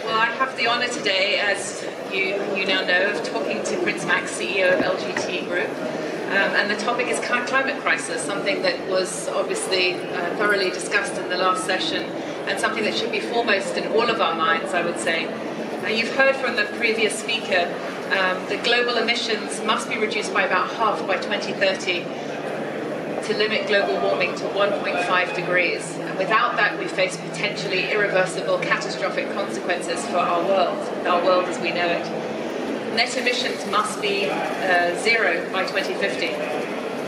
Well, I have the honour today, as you now know, of talking to Prince Max, CEO of LGT Group, and the topic is climate crisis, something that was obviously thoroughly discussed in the last session, and something that should be foremost in all of our minds, I would say. You've heard from the previous speaker that global emissions must be reduced by about half by 2030 to limit global warming to 1.5 degrees. And without that, we face potentially irreversible, catastrophic consequences for our world as we know it. Net emissions must be zero by 2050.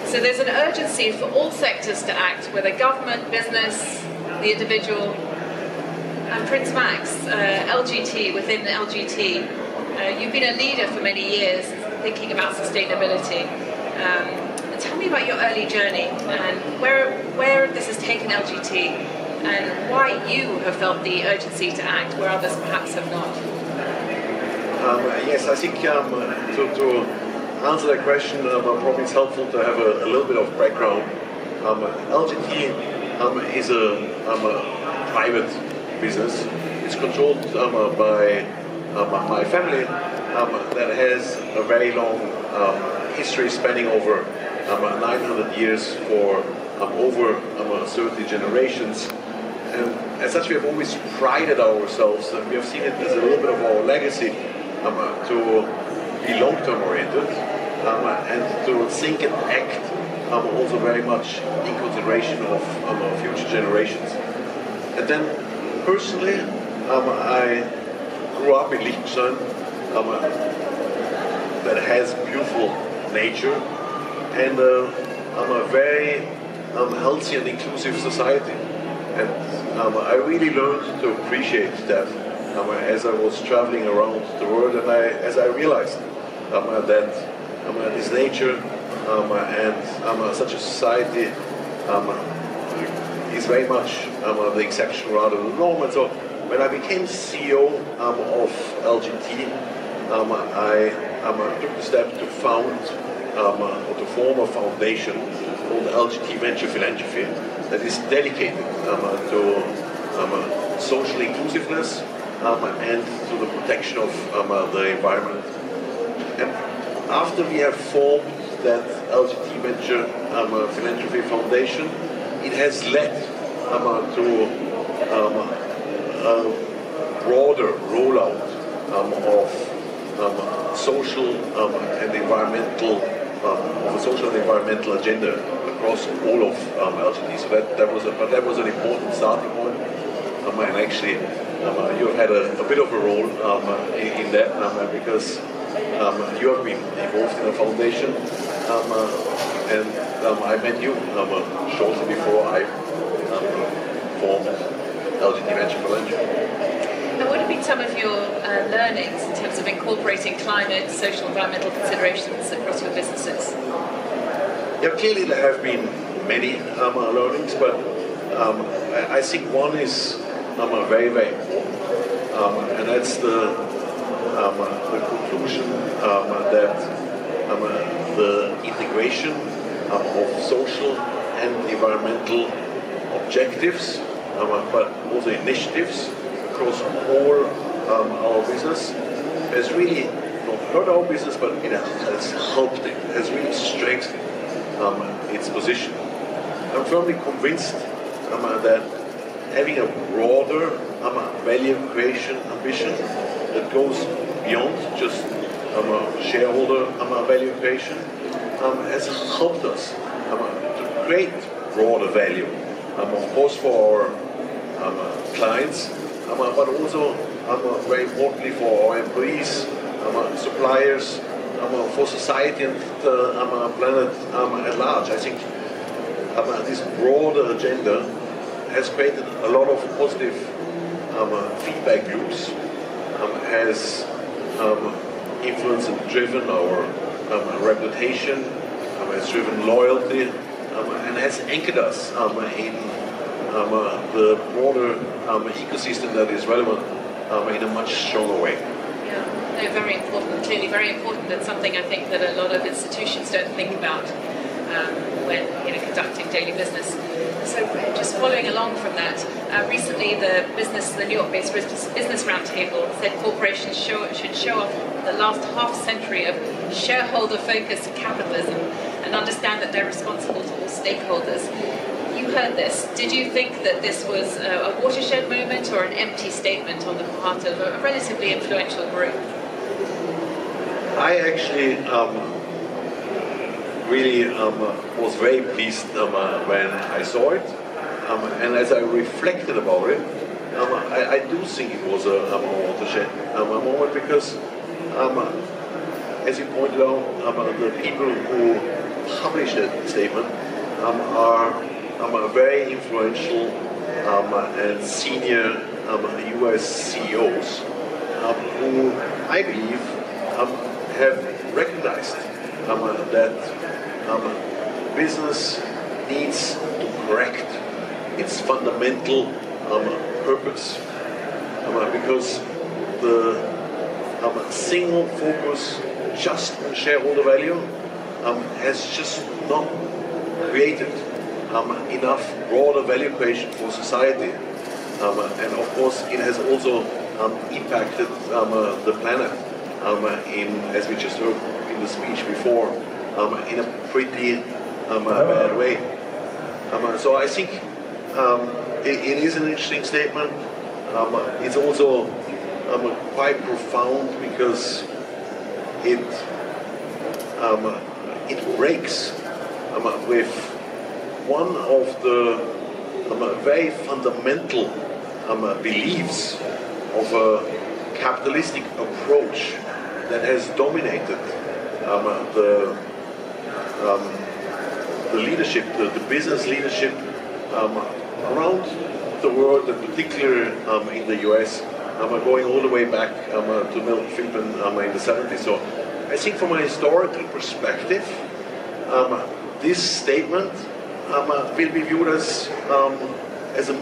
So there's an urgency for all sectors to act, whether government, business, the individual. And Prince Max, LGT, within LGT, you've been a leader for many years thinking about sustainability. Tell me about your early journey and where this has taken LGT and why you have felt the urgency to act where others perhaps have not. Yes, I think to answer that question, probably it's helpful to have a little bit of background. LGT is a private business. It's controlled by my family that has a very long history spanning over 900 years for over 30 generations, and as such we have always prided ourselves, and we have seen it as a little bit of our legacy to be long-term oriented and to think and act also very much in consideration of future generations. And then personally I grew up in Liechtenstein that has beautiful nature and a very healthy and inclusive society. And I really learned to appreciate that as I was traveling around the world, and as I realized that this nature and such a society is very much the exception rather than the norm. And so when I became CEO of LGT, I took the step to form a foundation called LGT Venture Philanthropy that is dedicated to social inclusiveness and to the protection of the environment. And after we have formed that LGT Venture Philanthropy Foundation, it has led to a broader rollout of social and environmental of a social and environmental agenda across all of LGT. So that was an important starting point. And actually, you have had a bit of a role in that because you have been involved in the foundation. And I met you shortly before I formed LGT Venture Philanthropy. And what have been some of your learnings in terms of incorporating climate, social, environmental considerations across your businesses? Yeah, clearly there have been many learnings, but I think one is very, very important, and that's the conclusion that the integration of social and environmental objectives, but also initiatives, across all our business has really not hurt our business, but it has helped it, has really strengthened its position. I'm firmly convinced that having a broader value creation ambition that goes beyond just shareholder value creation has helped us to create broader value, of course for our clients, but also very importantly for our employees, suppliers, for society and the planet at large. I think this broader agenda has created a lot of positive feedback loops, has influenced and driven our reputation, has driven loyalty, and has anchored us in the broader ecosystem that is relevant in a much stronger way. Yeah, no, very important, clearly very important, and something I think that a lot of institutions don't think about when conducting daily business. So just following along from that, recently the New York-based Business Roundtable said corporations should show off the last half century of shareholder-focused capitalism and understand that they're responsible to all stakeholders. You heard this. Did you think that this was a watershed moment or an empty statement on the part of a relatively influential group? I actually really was very pleased when I saw it, and as I reflected about it, I do think it was a watershed moment because, as you pointed out, the people who published that statement are very influential and senior US CEOs who I believe have recognized that business needs to correct its fundamental purpose, because the single focus just on shareholder value has just not created enough broader value creation for society, and of course it has also impacted the planet as we just heard in the speech before, in a pretty bad way. So I think it is an interesting statement. It's also quite profound because it breaks with one of the very fundamental beliefs of a capitalistic approach that has dominated the leadership, the business leadership around the world, and particularly in the US, going all the way back to Milton Friedman in the 70s. So I think from a historical perspective, this statement will be viewed as a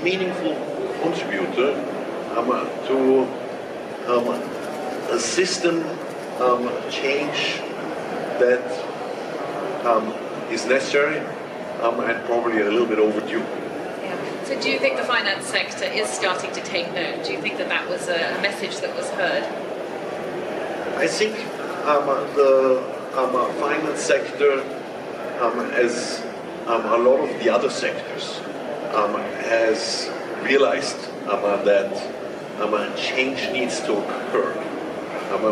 meaningful contributor to a system change that is necessary and probably a little bit overdue. Yeah. So do you think the finance sector is starting to take note? Do you think that that was a message that was heard? I think the finance sector, as a lot of the other sectors, has realized that change needs to occur.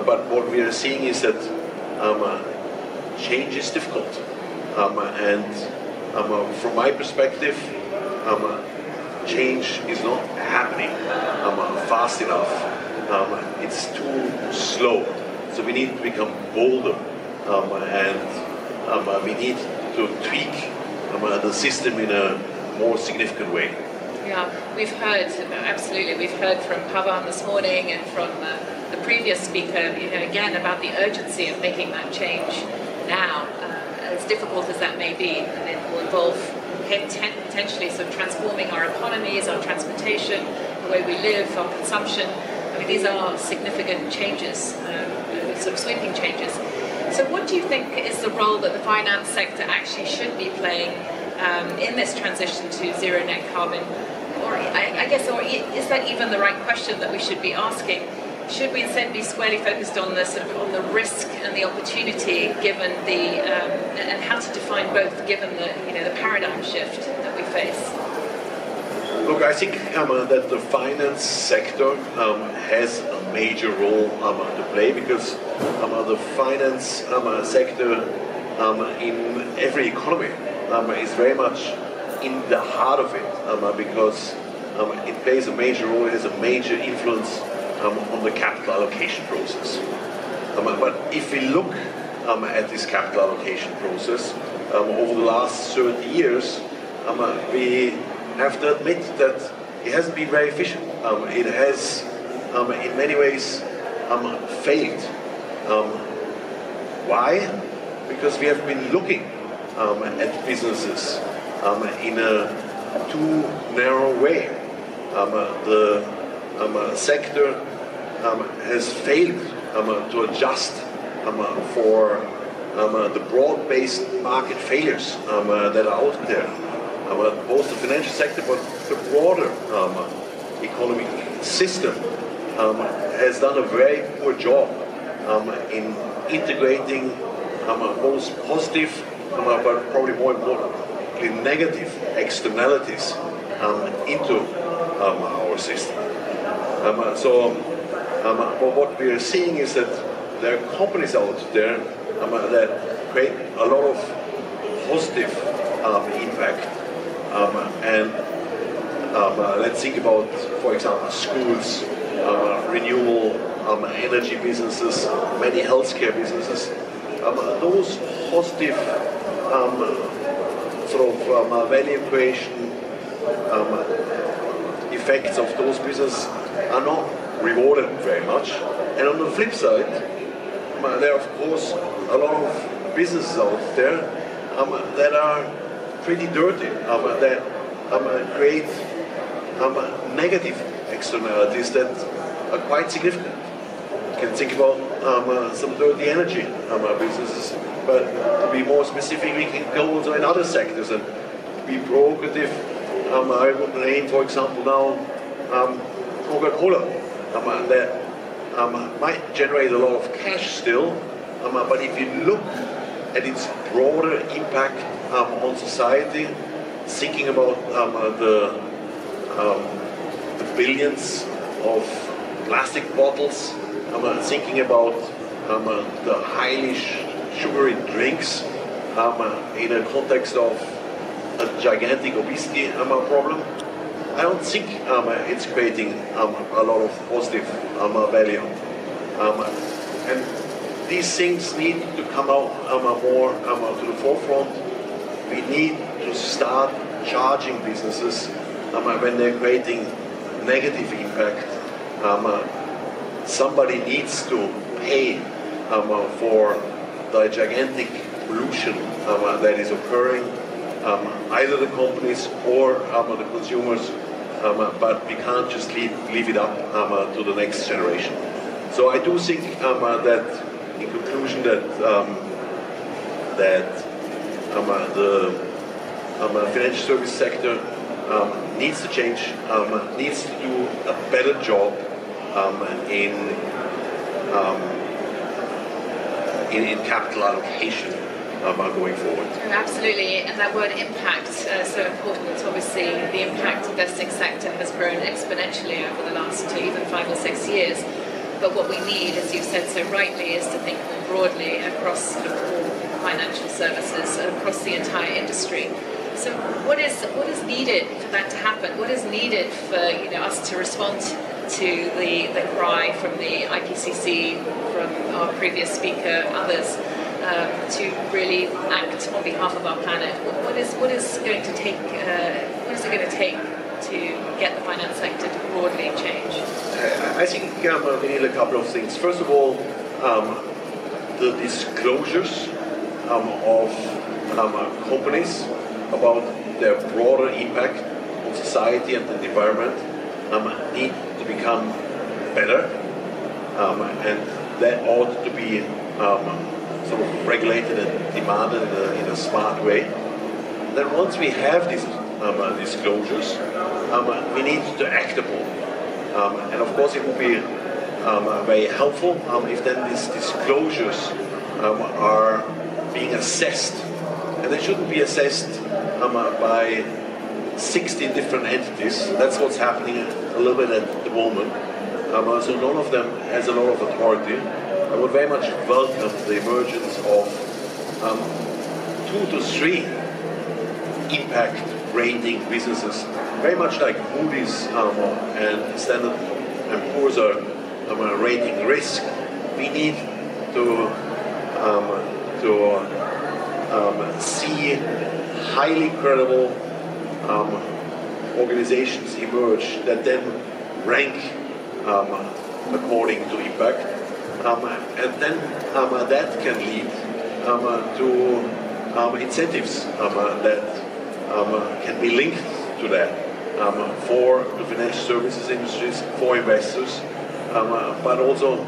But what we are seeing is that change is difficult, and from my perspective, change is not happening fast enough. It's too slow. So we need to become bolder, and we need to tweak the system in a more significant way. Yeah, we've heard, absolutely, we've heard from Pavan this morning and from the previous speaker, you know, again, about the urgency of making that change now, as difficult as that may be, and it will involve potentially sort of transforming our economies, our transportation, the way we live, our consumption. I mean, these are significant changes, sort of sweeping changes. So what do you think is the role that the finance sector actually should be playing in this transition to zero net carbon? Or I guess, or is that even the right question that we should be asking? Should we instead be squarely focused on the sort of on the risk and the opportunity, given the and how to define both, given the, you know, the paradigm shift that we face? Look, I think that the finance sector has a major role to play, because the finance sector in every economy is very much in the heart of it, because it plays a major role, it has a major influence on the capital allocation process. But if we look at this capital allocation process over the last 30 years, we have to admit that it hasn't been very efficient. It has, in many ways, failed. Why? Because we have been looking at businesses in a too narrow way. The sector has failed to adjust for the broad-based market failures that are out there. both the financial sector, but the broader economic system has done a very poor job in integrating both positive, but probably more importantly, negative externalities into our system. But what we are seeing is that there are companies out there that create a lot of positive impact. Let's think about, for example, schools, renewable energy businesses, many healthcare businesses. Those positive value creation effects of those businesses are not rewarded very much. And on the flip side, there are of course a lot of businesses out there that are pretty dirty, that create negative externalities that are quite significant. You can think about some dirty energy businesses, but to be more specific, we can go also in other sectors and be provocative. I would name, for example, now Coca-Cola, that might generate a lot of cash still, but if you look at its broader impact on society, thinking about the billions of plastic bottles, thinking about the highly sugary drinks in a context of a gigantic obesity problem, I don't think it's creating a lot of positive value. And these things need to come out more to the forefront. We need to start charging businesses when they're creating negative impact. Somebody needs to pay for the gigantic pollution that is occurring, either the companies or the consumers, but we can't just leave it up to the next generation. So I do think that, in conclusion, that the financial service sector needs to change, needs to do a better job in capital allocation going forward. And absolutely, and that word impact is so important. Obviously, the impact investing sector has grown exponentially over the last even 5 or 6 years. But what we need, as you've said so rightly, is to think more broadly across sort of all financial services, across the entire industry. So, what is needed for that to happen? What is needed for us to respond to the cry from the IPCC, from our previous speaker, others? To really act on behalf of our planet, what is it going to take to get the finance sector to broadly change? I think we need a couple of things. First of all, the disclosures of companies about their broader impact on society and the environment need to become better, and that ought to be sort of regulated and demanded in a smart way. Then once we have these disclosures, we need to act upon. And of course it would be very helpful if then these disclosures are being assessed. And they shouldn't be assessed by 60 different entities. That's what's happening a little bit at the moment. So none of them has a lot of authority. I would very much welcome the emergence of 2 to 3 impact rating businesses, very much like Moody's and Standard and Poor's are rating risk. We need to see highly credible organizations emerge that then rank according to impact. And then that can lead to incentives that can be linked to that for the financial services industries, for investors, but also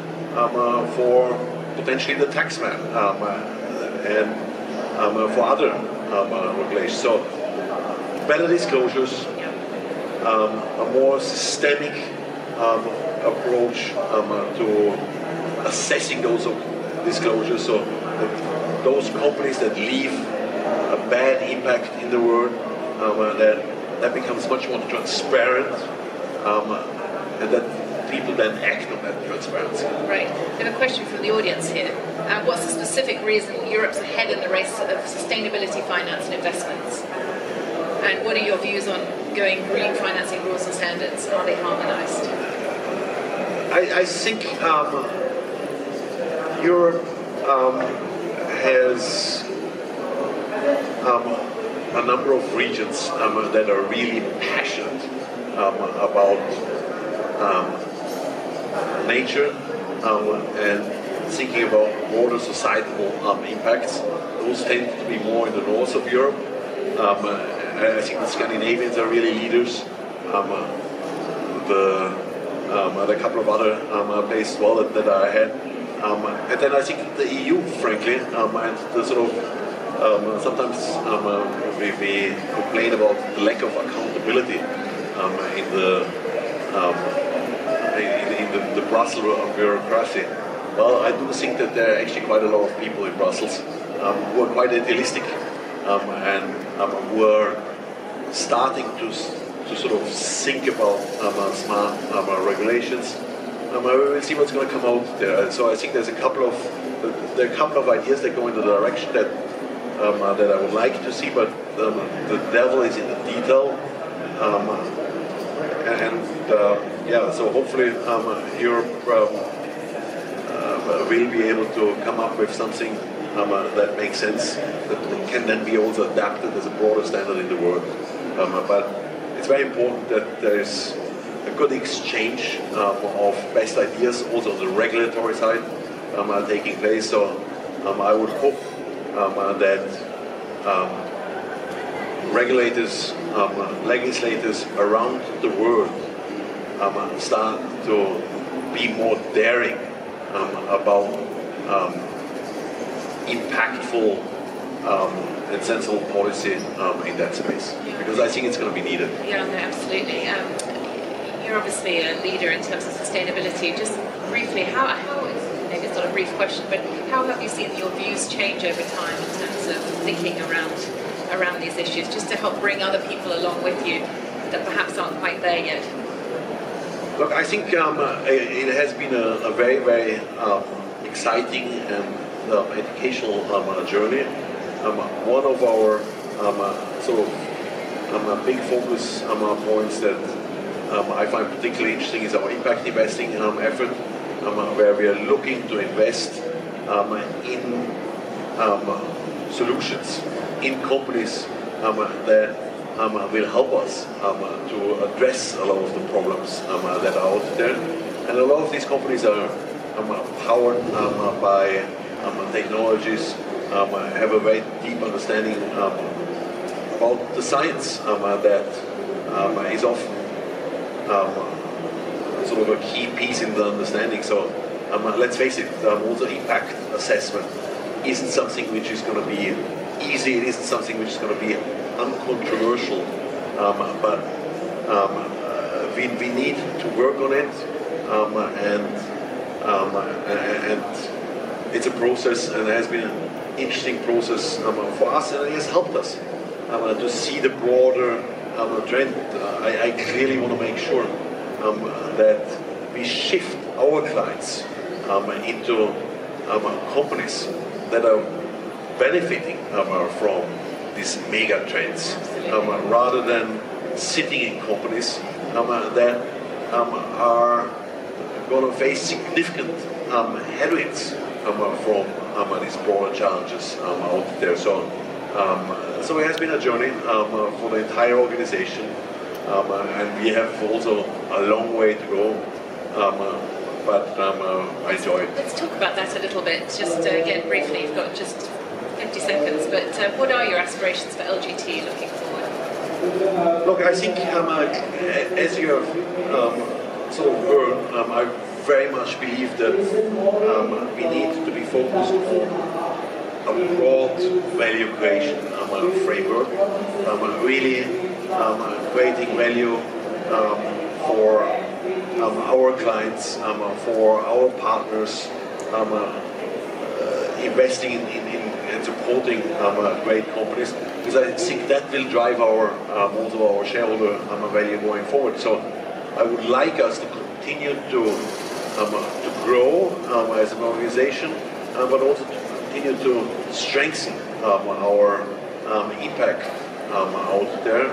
for potentially the taxman and for other regulations. So better disclosures, a more systemic approach to assessing those disclosures, so that those companies that leave a bad impact in the world, that becomes much more transparent, and that people then act on that transparency. Right. I have a question from the audience here. What's the specific reason Europe's ahead in the race of sustainability finance and investments? And what are your views on going green financing rules and standards? Are they harmonized? I think Europe has a number of regions that are really passionate about nature and thinking about broader societal impacts. Those tend to be more in the north of Europe. I think the Scandinavians are really leaders. There are a couple of other places as well that are ahead. And then I think the EU, frankly, and the sort of sometimes we complain about the lack of accountability in the Brussels bureaucracy. Well, I do think that there are actually quite a lot of people in Brussels who are quite idealistic and who are starting to sort of think about smart regulations. We will see what's going to come out there. So I think there are a couple of ideas that go in the direction that I would like to see, but the devil is in the detail, so hopefully Europe will be able to come up with something that makes sense, that can then be also adapted as a broader standard in the world. But it's very important that there is a good exchange of best ideas, also on the regulatory side, taking place, so I would hope that regulators, legislators around the world start to be more daring about impactful and sensible policy in that space, because I think it's going to be needed. Yeah, no, absolutely. You're obviously a leader in terms of sustainability. Just briefly, how is, maybe it's not a brief question, but how have you seen your views change over time in terms of thinking around these issues, just to help bring other people along with you that perhaps aren't quite there yet? Look, I think it has been a very, very exciting and educational journey. One of our sort of big focus points that I find particularly interesting is our impact investing effort, where we are looking to invest in solutions in companies that will help us to address a lot of the problems that are out there. And a lot of these companies are powered by technologies, have a very deep understanding about the science that is often sort of a key piece in the understanding. So let's face it, also impact assessment isn't something which is going to be easy, it isn't something which is going to be uncontroversial, but we need to work on it, and it's a process, and it has been an interesting process for us, and it has helped us to see the broader trend. I clearly want to make sure that we shift our clients into companies that are benefiting from these mega trends, rather than sitting in companies that are going to face significant headwinds from these broader challenges out there. So, so it has been a journey for the entire organization. And we have also a long way to go, but I enjoy it. Let's talk about that a little bit, just again briefly. You've got just 50 seconds, but what are your aspirations for LGT looking forward? Look, I think as you have sort of heard, I very much believe that we need to be focused on a broad value creation framework, really creating value for our clients, for our partners, investing in and supporting great companies, because I think that will drive our also our shareholder value going forward. So I would like us to continue to grow as an organization, but also to continue to strengthen our impact out there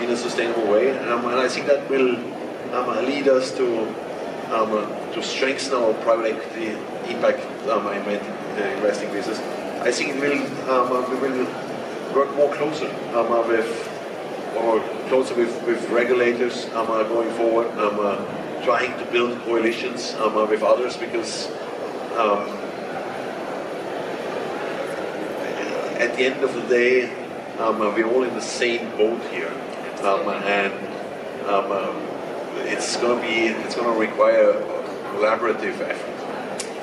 in a sustainable way, and I think that will lead us to strengthen our private equity impact investing business. I think it will, we will work more closer with regulators going forward, trying to build coalitions with others, because at the end of the day, we're all in the same boat here, and it's going to require a collaborative effort.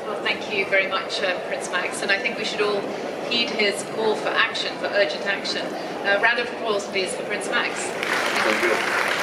Well, thank you very much, Prince Max, and I think we should all heed his call for action, for urgent action. A round of applause, please, for Prince Max. Thank you.